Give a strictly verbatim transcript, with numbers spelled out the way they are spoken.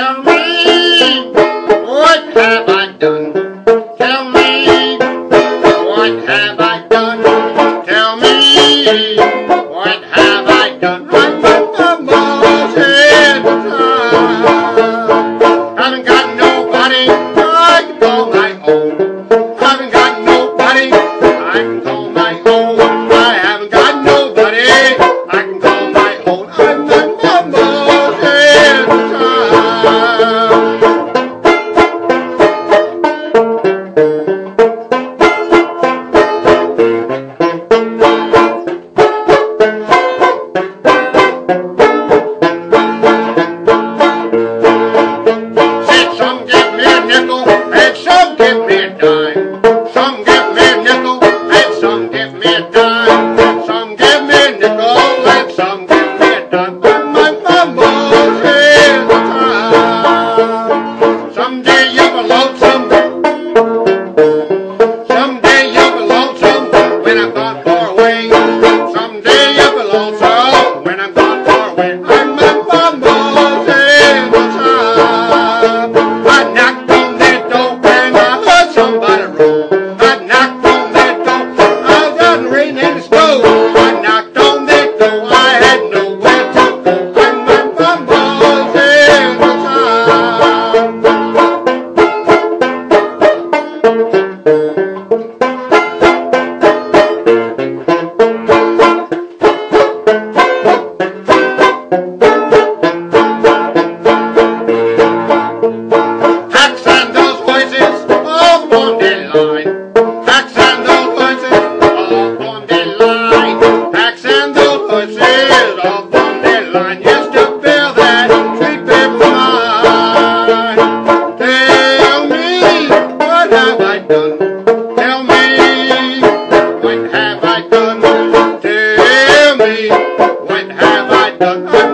Tell me, what have I done? Tell me, what have I done? Tell me, what have I done? Run from the balls head time. Haven't got nobody I can call my own. Haven't got nobody I can call my own. I haven't got nobody I can call my own. I'm not the balls head time. What have I done? Tell me, what have I done?